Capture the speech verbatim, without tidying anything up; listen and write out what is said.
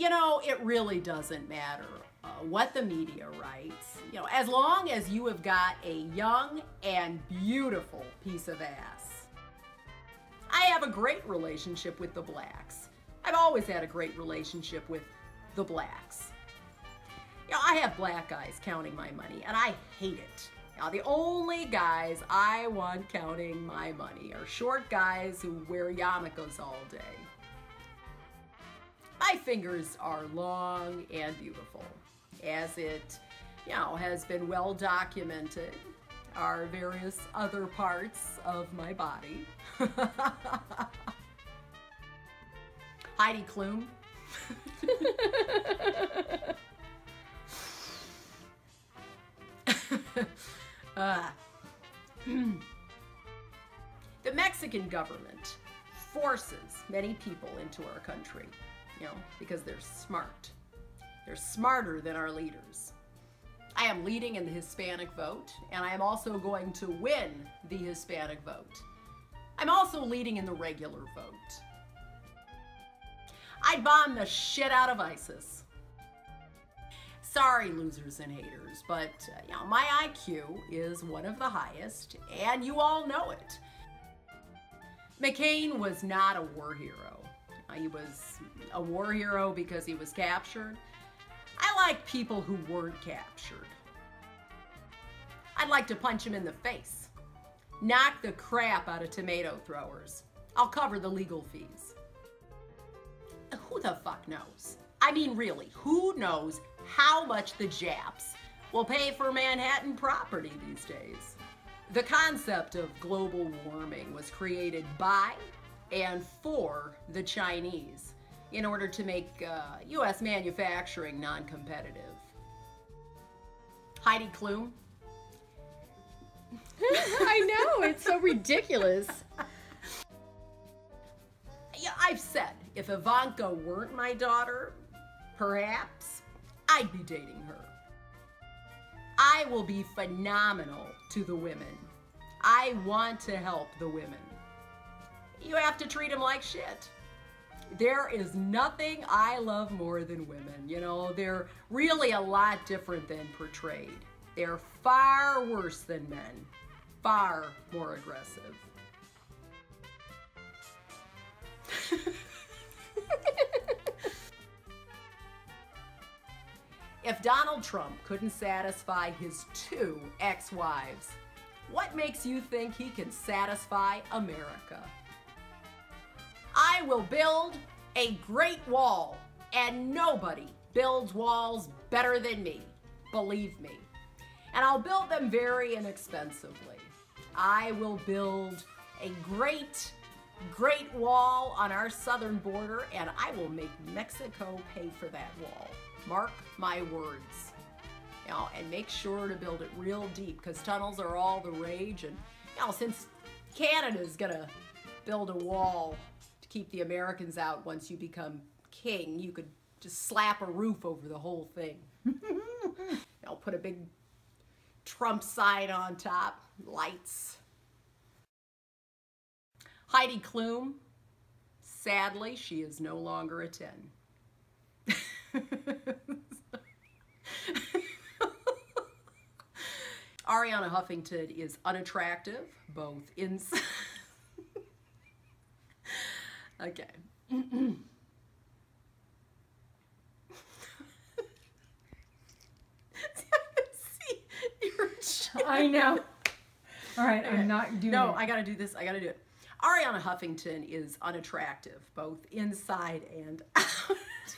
you know, it really doesn't matter uh, what the media writes, you know, as long as you have got a young and beautiful piece of ass. I have a great relationship with the blacks. I've always had a great relationship with the blacks. You know, I have black guys counting my money, and I hate it. Now, the only guys I want counting my money are short guys who wear yarmulkes all day. My fingers are long and beautiful, as it, you know, has been well documented, are various other parts of my body. Heidi Klum. uh, The Mexican government forces many people into our country. You know, because they're smart. They're smarter than our leaders. I am leading in the Hispanic vote, and I am also going to win the Hispanic vote. I'm also leading in the regular vote. I'd bomb the shit out of ISIS. Sorry, losers and haters, but uh, you know, my I Q is one of the highest, and you all know it. McCain was not a war hero. He was a war hero because he was captured. I like people who weren't captured. I'd like to punch him in the face. Knock the crap out of tomato throwers. I'll cover the legal fees. Who the fuck knows? I mean, really, who knows how much the Japs will pay for Manhattan property these days? The concept of global warming was created by and for the Chinese in order to make uh, U S manufacturing non-competitive. Heidi Klum. I know, it's so ridiculous. Yeah, I've said, if Ivanka weren't my daughter, perhaps I'd be dating her. I will be phenomenal to the women. I want to help the women. You have to treat them like shit. There is nothing I love more than women. You know, they're really a lot different than portrayed. They're far worse than men, far more aggressive. If Donald Trump couldn't satisfy his two ex-wives, what makes you think he can satisfy America? I will build a great wall, and nobody builds walls better than me, believe me. And I'll build them very inexpensively. I will build a great, great wall on our southern border, and I will make Mexico pay for that wall. Mark my words. You know, and make sure to build it real deep, because tunnels are all the rage, and you know, since Canada's gonna build a wall keep the Americans out once you become king, you could just slap a roof over the whole thing. I'll put a big Trump sign on top, lights. Heidi Klum, sadly, she is no longer a ten. Arianna Huffington is unattractive, both inside. Okay. See, you're I know. All right, okay. I'm not doing no, it. No, I gotta do this. I gotta do it. Arianna Huffington is unattractive, both inside and out.